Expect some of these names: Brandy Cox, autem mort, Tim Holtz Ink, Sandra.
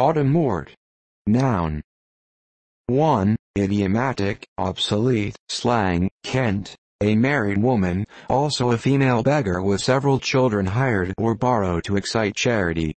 Autem mort. Noun. 1. Idiomatic, obsolete, slang, Kent, a married woman, also a female beggar with several children hired or borrowed to excite charity.